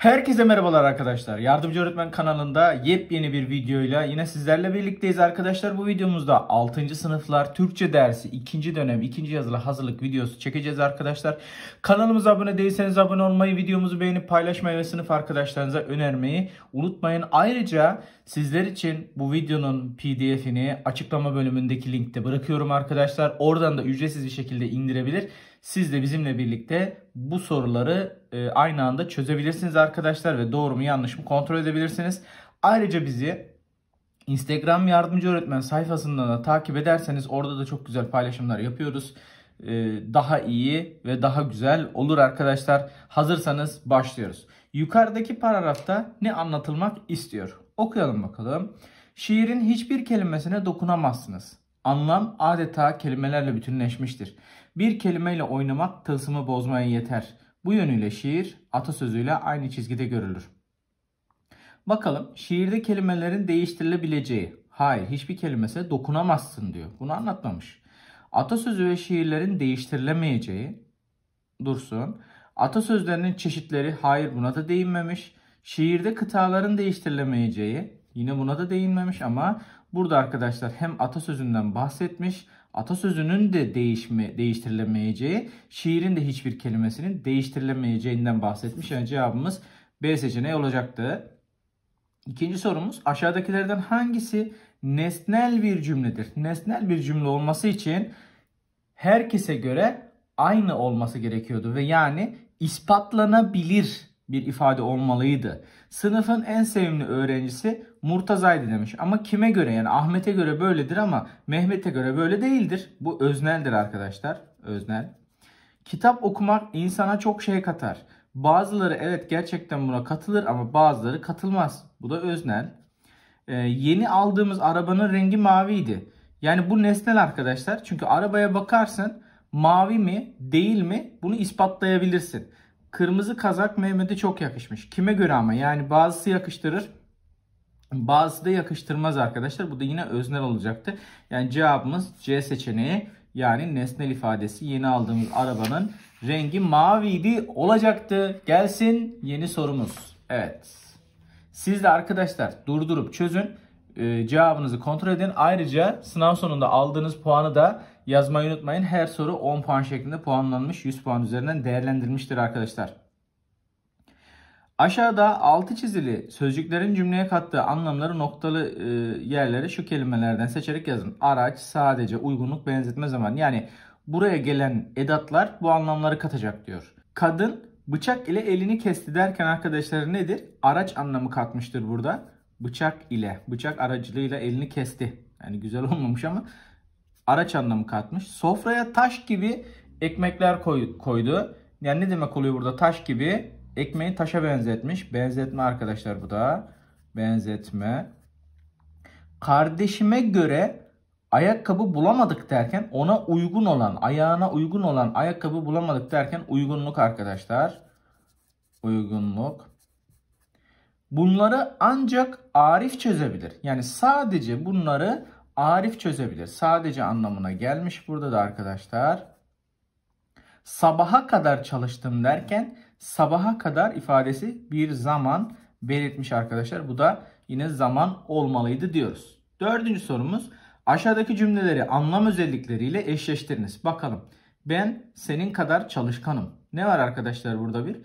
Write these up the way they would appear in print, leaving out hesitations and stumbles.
Herkese merhabalar arkadaşlar. Yardımcı Öğretmen kanalında yepyeni bir videoyla yine sizlerle birlikteyiz arkadaşlar. Bu videomuzda 6. sınıflar Türkçe dersi 2. dönem 2. yazılı hazırlık videosu çekeceğiz arkadaşlar. Kanalımıza abone değilseniz abone olmayı, videomuzu beğenip paylaşmayı ve sınıf arkadaşlarınıza önermeyi unutmayın. Ayrıca sizler için bu videonun PDF'ini açıklama bölümündeki linkte bırakıyorum arkadaşlar. Oradan da ücretsiz bir şekilde indirebilir. Siz de bizimle birlikte bu soruları aynı anda çözebilirsiniz arkadaşlar ve doğru mu yanlış mı kontrol edebilirsiniz. Ayrıca bizi Instagram Yardımcı Öğretmen sayfasından da takip ederseniz orada da çok güzel paylaşımlar yapıyoruz. Daha iyi ve daha güzel olur arkadaşlar. Hazırsanız başlıyoruz. Yukarıdaki paragrafta ne anlatılmak istiyor? Okuyalım bakalım. Şiirin hiçbir kelimesine dokunamazsınız. Anlam adeta kelimelerle bütünleşmiştir. Bir kelimeyle oynamak tılsımı bozmaya yeter. Bu yönüyle şiir atasözüyle aynı çizgide görülür. Bakalım şiirde kelimelerin değiştirilebileceği. Hayır, hiçbir kelimesine dokunamazsın diyor. Bunu anlatmamış. Atasözü ve şiirlerin değiştirilemeyeceği dursun. Atasözlerinin çeşitleri, hayır, buna da değinmemiş. Şiirde kıtaların değiştirilemeyeceği, yine buna da değinmemiş ama burada arkadaşlar hem atasözünden bahsetmiş, atasözünün de değiştirilemeyeceği, şiirin de hiçbir kelimesinin değiştirilemeyeceğinden bahsetmiş. Yani cevabımız B seçeneği olacaktı. İkinci sorumuz, aşağıdakilerden hangisi nesnel bir cümledir? Nesnel bir cümle olması için herkese göre aynı olması gerekiyordu ve yani ispatlanabilir bir ifade olmalıydı. Sınıfın en sevimli öğrencisi Murtaza'ydı demiş. Ama kime göre? Yani Ahmet'e göre böyledir ama Mehmet'e göre böyle değildir. Bu özneldir arkadaşlar. Öznel. Kitap okumak insana çok şey katar. Bazıları evet gerçekten buna katılır ama bazıları katılmaz. Bu da öznel. Yeni aldığımız arabanın rengi maviydi. Yani bu nesnel arkadaşlar. Çünkü arabaya bakarsın, mavi mi değil mi bunu ispatlayabilirsin. Kırmızı kazak Mehmet'e çok yakışmış. Kime göre ama? Yani bazısı yakıştırır, bazısı da yakıştırmaz arkadaşlar. Bu da yine öznel olacaktı. Yani cevabımız C seçeneği, yani nesnel ifadesi yeni aldığımız arabanın rengi maviydi olacaktı. Gelsin yeni sorumuz. Evet. Siz de arkadaşlar durdurup çözün. Cevabınızı kontrol edin. Ayrıca sınav sonunda aldığınız puanı da yazmayı unutmayın. Her soru 10 puan şeklinde puanlanmış. 100 puan üzerinden değerlendirilmiştir arkadaşlar. Aşağıda altı çizili sözcüklerin cümleye kattığı anlamları noktalı yerleri şu kelimelerden seçerek yazın. Araç, sadece, uygunluk, benzetme zamanı. Yani buraya gelen edatlar bu anlamları katacak diyor. Kadın bıçak ile elini kesti derken arkadaşlar nedir? Araç anlamı katmıştır burada. Bıçak ile, bıçak aracılığıyla elini kesti. Yani güzel olmamış ama araç anlamı katmış. Sofraya taş gibi ekmekler koydu. Yani ne demek oluyor burada? Taş gibi ekmeği taşa benzetmiş. Benzetme arkadaşlar bu da. Benzetme. Kardeşime göre ayakkabı bulamadık derken ona uygun olan, ayağına uygun olan ayakkabı bulamadık derken uygunluk arkadaşlar. Uygunluk. Bunları ancak Arif çözebilir. Yani sadece bunları Arif çözebilir. Sadece anlamına gelmiş burada da arkadaşlar. Sabaha kadar çalıştım derken sabaha kadar ifadesi bir zaman belirtmiş arkadaşlar. Bu da yine zaman olmalıydı diyoruz. Dördüncü sorumuz, aşağıdaki cümleleri anlam özellikleriyle eşleştiriniz. Bakalım, ben senin kadar çalışkanım. Ne var arkadaşlar burada bir?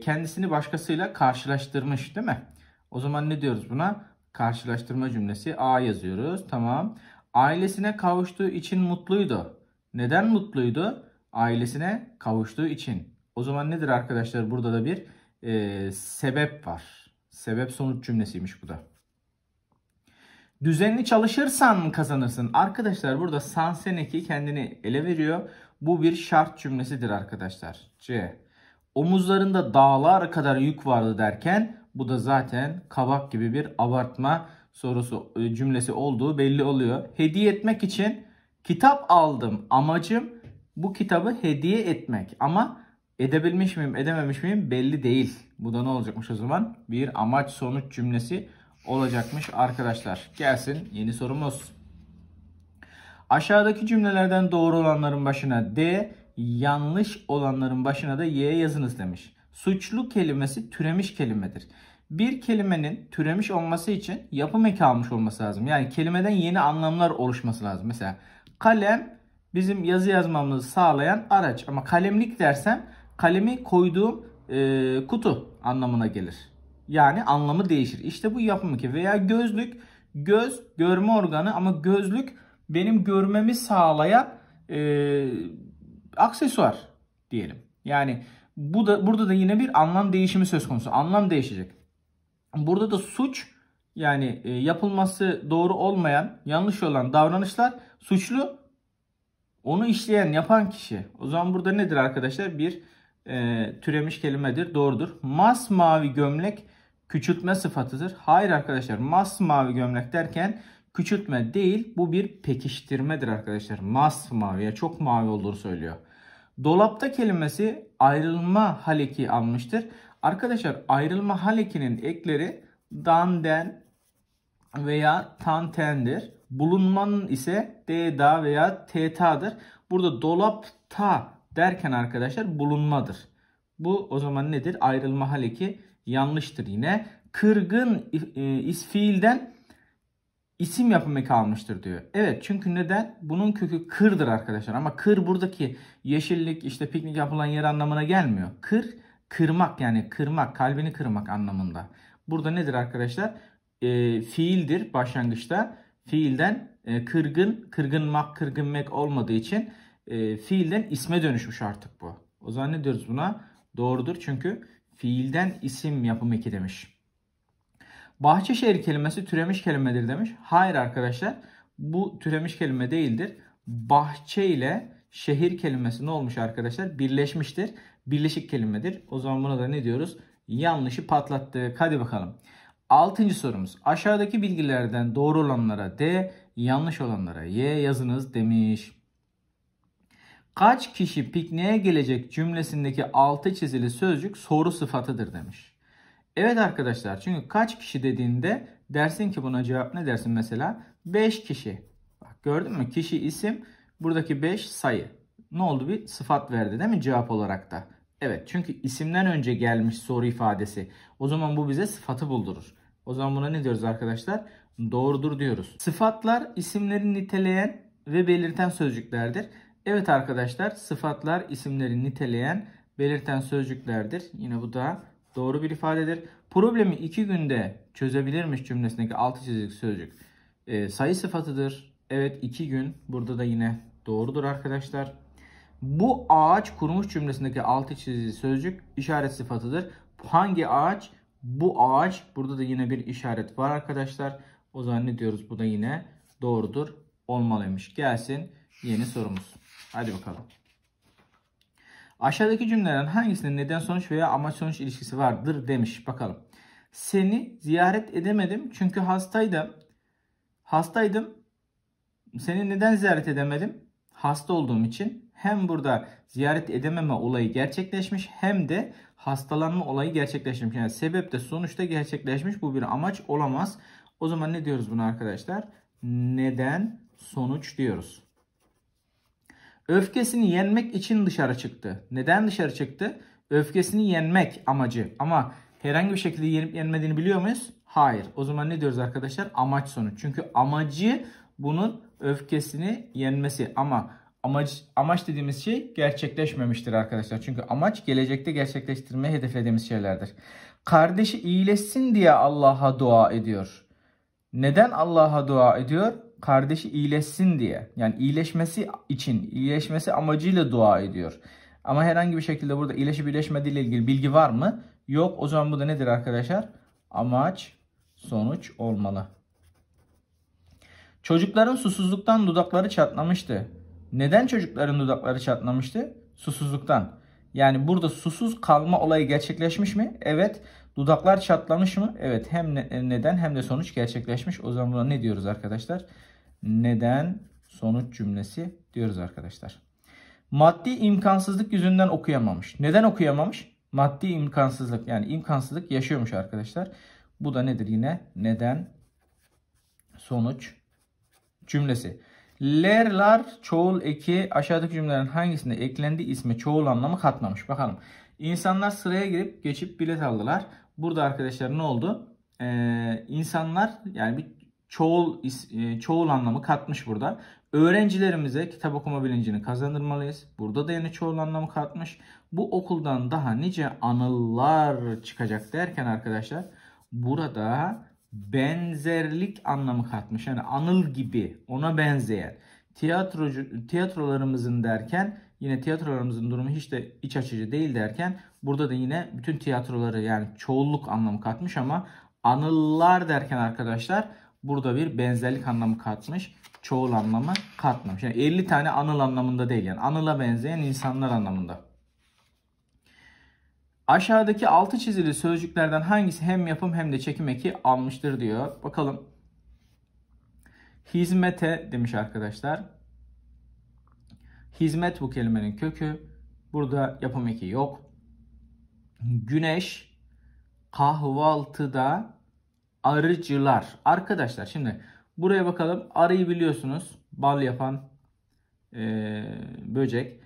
Kendisini başkasıyla karşılaştırmış değil mi? O zaman ne diyoruz buna? Karşılaştırma cümlesi. A yazıyoruz. Tamam. Ailesine kavuştuğu için mutluydu. Neden mutluydu? Ailesine kavuştuğu için. O zaman nedir arkadaşlar? Burada da bir sebep var. Sebep sonuç cümlesiymiş bu da. Düzenli çalışırsan kazanırsın. Arkadaşlar burada san seneki kendini ele veriyor. Bu bir şart cümlesidir arkadaşlar. C. Omuzlarında dağlar kadar yük vardı derken bu da zaten kabak gibi bir abartma sorusu cümlesi olduğu belli oluyor. Hediye etmek için kitap aldım. Amacım bu kitabı hediye etmek. Ama edebilmiş miyim, edememiş miyim belli değil. Bu da ne olacakmış o zaman? Bir amaç sonuç cümlesi olacakmış arkadaşlar. Gelsin yeni sorumuz. Aşağıdaki cümlelerden doğru olanların başına D, yanlış olanların başına da Y yazınız demiş. Suçlu kelimesi türemiş kelimedir. Bir kelimenin türemiş olması için yapım eki almış olması lazım. Yani kelimeden yeni anlamlar oluşması lazım. Mesela kalem bizim yazı yazmamızı sağlayan araç. Ama kalemlik dersem kalemi koyduğum kutu anlamına gelir. Yani anlamı değişir. İşte bu yapım eki. Veya gözlük, göz görme organı ama gözlük benim görmemi sağlayan aksesuar diyelim. Yani bu da, burada da yine bir anlam değişimi söz konusu. Anlam değişecek. Burada da suç yani yapılması doğru olmayan, yanlış olan davranışlar suçlu onu işleyen, yapan kişi. O zaman burada nedir arkadaşlar? Bir türemiş kelimedir. Doğrudur. Masmavi gömlek küçültme sıfatıdır. Hayır arkadaşlar. Masmavi gömlek derken küçültme değil. Bu bir pekiştirmedir arkadaşlar. Masmavi ya çok mavi olduğunu söylüyor. Dolapta kelimesi ayrılma haleki almıştır. Arkadaşlar ayrılma halekinin ekleri danden veya tantendir. Bulunmanın ise deda veya tetadır. Burada dolapta derken arkadaşlar bulunmadır. Bu o zaman nedir? Ayrılma haleki yanlıştır yine. Kırgın isfiilden isim yapımı kalmıştır diyor. Evet çünkü neden? Bunun kökü kırdır arkadaşlar. Ama kır buradaki yeşillik işte piknik yapılan yer anlamına gelmiyor. Kır, kırmak yani kırmak, kalbini kırmak anlamında. Burada nedir arkadaşlar? Fiildir başlangıçta. Fiilden kırgın, kırgınmak, kırgınmek olmadığı için fiilden isme dönüşmüş artık bu. O zaman ne diyoruz buna? Doğrudur çünkü fiilden isim yapımı eki demiş. Bahçeşehir kelimesi türemiş kelimedir demiş. Hayır arkadaşlar bu türemiş kelime değildir. Bahçe ile şehir kelimesi ne olmuş arkadaşlar? Birleşmiştir. Birleşik kelimedir. O zaman buna da ne diyoruz? Yanlışı patlattık. Hadi bakalım. 6. sorumuz. Aşağıdaki bilgilerden doğru olanlara D, yanlış olanlara Y yazınız demiş. Kaç kişi pikniğe gelecek cümlesindeki altı çizili sözcük soru sıfatıdır demiş. Evet arkadaşlar çünkü kaç kişi dediğinde dersin ki buna cevap ne dersin mesela? 5 kişi. Bak gördün mü? Kişi isim. Buradaki 5 sayı. Ne oldu? Bir sıfat verdi değil mi cevap olarak da? Evet çünkü isimden önce gelmiş soru ifadesi. O zaman bu bize sıfatı buldurur. O zaman buna ne diyoruz arkadaşlar? Doğrudur diyoruz. Sıfatlar isimleri niteleyen ve belirten sözcüklerdir. Evet arkadaşlar sıfatlar isimleri niteleyen, belirten sözcüklerdir. Yine bu da doğru bir ifadedir. Problemi 2 günde çözebilirmiş cümlesindeki altı çizili sözcük sayı sıfatıdır. Evet 2 gün burada da yine doğrudur arkadaşlar. Bu ağaç kurumuş cümlesindeki altı çizili sözcük işaret sıfatıdır. Hangi ağaç? Bu ağaç. Burada da yine bir işaret var arkadaşlar. O zaman ne diyoruz? Bu da yine doğrudur. Olmalıymış. Gelsin yeni sorumuz. Hadi bakalım. Aşağıdaki cümlelerin hangisinde neden sonuç veya amaç sonuç ilişkisi vardır demiş. Bakalım. Seni ziyaret edemedim çünkü hastaydım. Hastaydım. Seni neden ziyaret edemedim? Hasta olduğum için. Hem burada ziyaret edememe olayı gerçekleşmiş hem de hastalanma olayı gerçekleşmiş. Yani sebep de sonuç da gerçekleşmiş. Bu bir amaç olamaz. O zaman ne diyoruz buna arkadaşlar? Neden sonuç diyoruz. Öfkesini yenmek için dışarı çıktı. Neden dışarı çıktı? Öfkesini yenmek amacı. Ama herhangi bir şekilde yenip yenmediğini biliyor muyuz? Hayır. O zaman ne diyoruz arkadaşlar? Amaç sonuç. Çünkü amacı bunun öfkesini yenmesi. Ama amaç dediğimiz şey gerçekleşmemiştir arkadaşlar. Çünkü amaç gelecekte gerçekleştirmeyi hedeflediğimiz şeylerdir. Kardeşi iyileşsin diye Allah'a dua ediyor. Neden Allah'a dua ediyor? Kardeşi iyileşsin diye. Yani iyileşmesi için, iyileşmesi amacıyla dua ediyor. Ama herhangi bir şekilde burada iyileşip iyileşmediği ile ilgili bilgi var mı? Yok. O zaman bu da nedir arkadaşlar? Amaç, sonuç olmalı. Çocukların susuzluktan dudakları çatlamıştı. Neden çocukların dudakları çatlamıştı? Susuzluktan. Yani burada susuz kalma olayı gerçekleşmiş mi? Evet. Dudaklar çatlamış mı? Evet. Hem neden hem de sonuç gerçekleşmiş. O zaman buna ne diyoruz arkadaşlar? Neden sonuç cümlesi diyoruz arkadaşlar. Maddi imkansızlık yüzünden okuyamamış. Neden okuyamamış? Maddi imkansızlık yani imkansızlık yaşıyormuş arkadaşlar. Bu da nedir yine? Neden sonuç cümlesi. Ler'lar çoğul eki aşağıdaki cümlelerin hangisinde eklendiği isme çoğul anlamı katmamış. Bakalım. İnsanlar sıraya girip geçip bilet aldılar. Burada arkadaşlar ne oldu? İnsanlar yani bir çoğul anlamı katmış burada. Öğrencilerimize kitap okuma bilincini kazandırmalıyız. Burada da yine çoğul anlamı katmış. Bu okuldan daha nice anılar çıkacak derken arkadaşlar burada benzerlik anlamı katmış. Yani anıl gibi, ona benzeyen. Tiyatrolarımızın derken yine tiyatrolarımızın durumu hiç de iç açıcı değil derken burada da yine bütün tiyatroları yani çoğulluk anlamı katmış ama anılar derken arkadaşlar burada bir benzerlik anlamı katmış. Çoğul anlamı katmamış. Yani 50 tane anıl anlamında değil yani anıla benzeyen insanlar anlamında. Aşağıdaki altı çizili sözcüklerden hangisi hem yapım hem de çekim eki almıştır diyor. Bakalım. Hizmete demiş arkadaşlar. Hizmet bu kelimenin kökü. Burada yapım eki yok. Güneş, kahvaltıda, arıcılar. Arkadaşlar şimdi buraya bakalım. Arıyı biliyorsunuz. Bal yapan böcek.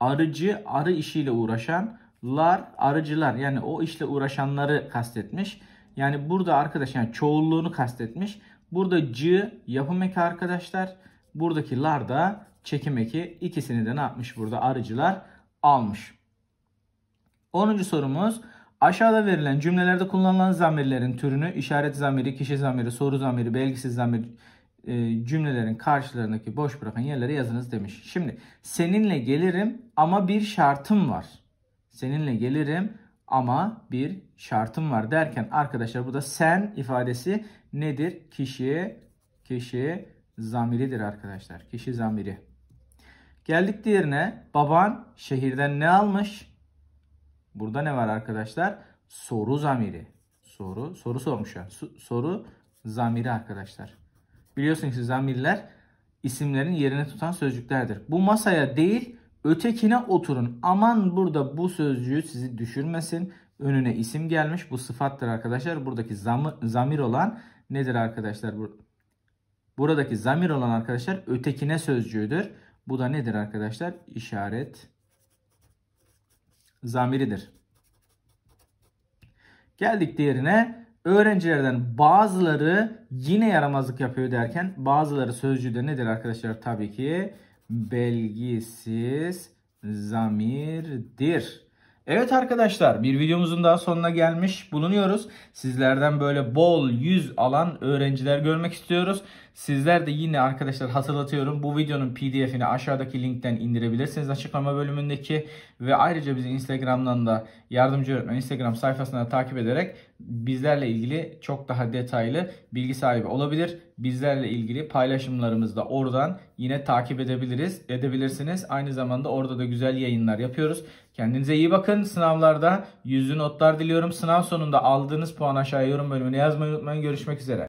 Arıcı, arı işiyle uğraşan. Lar, arıcılar. Yani o işle uğraşanları kastetmiş. Yani burada arkadaşlar yani çoğulluğunu kastetmiş. Burada yapım eki arkadaşlar. Buradaki lar da çekim eki. İkisini de ne yapmış burada? Arıcılar almış. 10. sorumuz. Aşağıda verilen cümlelerde kullanılan zamirlerin türünü, işaret zamiri, kişi zamiri, soru zamiri, belgisiz zamir cümlelerin karşılarındaki boş bırakan yerlere yazınız demiş. Şimdi seninle gelirim ama bir şartım var. Seninle gelirim ama bir şartım var derken arkadaşlar burada sen ifadesi nedir? Kişi zamiridir arkadaşlar. Kişi zamiri. Geldik diğerine. Baban şehirden ne almış? Burada ne var arkadaşlar? Soru zamiri. Soru sormuş ya. Soru zamiri arkadaşlar. Biliyorsunuz ki zamirler isimlerin yerini tutan sözcüklerdir. Bu masaya değil ötekine oturun. Aman burada bu sözcüğü sizi düşürmesin. Önüne isim gelmiş. Bu sıfattır arkadaşlar. Buradaki zamir olan nedir arkadaşlar? Buradaki zamir olan arkadaşlar ötekine sözcüğüdür. Bu da nedir arkadaşlar? İşaret zamiridir. Geldik diğerine. Öğrencilerden bazıları yine yaramazlık yapıyor derken bazıları sözcüğü de nedir arkadaşlar? Tabii ki belgisiz zamirdir. Evet arkadaşlar, bir videomuzun daha sonuna gelmiş bulunuyoruz. Sizlerden böyle bol 100 alan öğrenciler görmek istiyoruz. Sizler de yine arkadaşlar hatırlatıyorum, bu videonun PDF'ini aşağıdaki linkten indirebilirsiniz açıklama bölümündeki ve ayrıca bizi Instagram'dan da Yardımcı Öğretmen Instagram sayfasından da takip ederek bizlerle ilgili çok daha detaylı bilgi sahibi olabilir. Bizlerle ilgili paylaşımlarımızı da oradan yine takip edebilirsiniz. Aynı zamanda orada da güzel yayınlar yapıyoruz. Kendinize iyi bakın. Sınavlarda yüzlü notlar diliyorum. Sınav sonunda aldığınız puan aşağıya yorum bölümüne yazmayı unutmayın. Görüşmek üzere.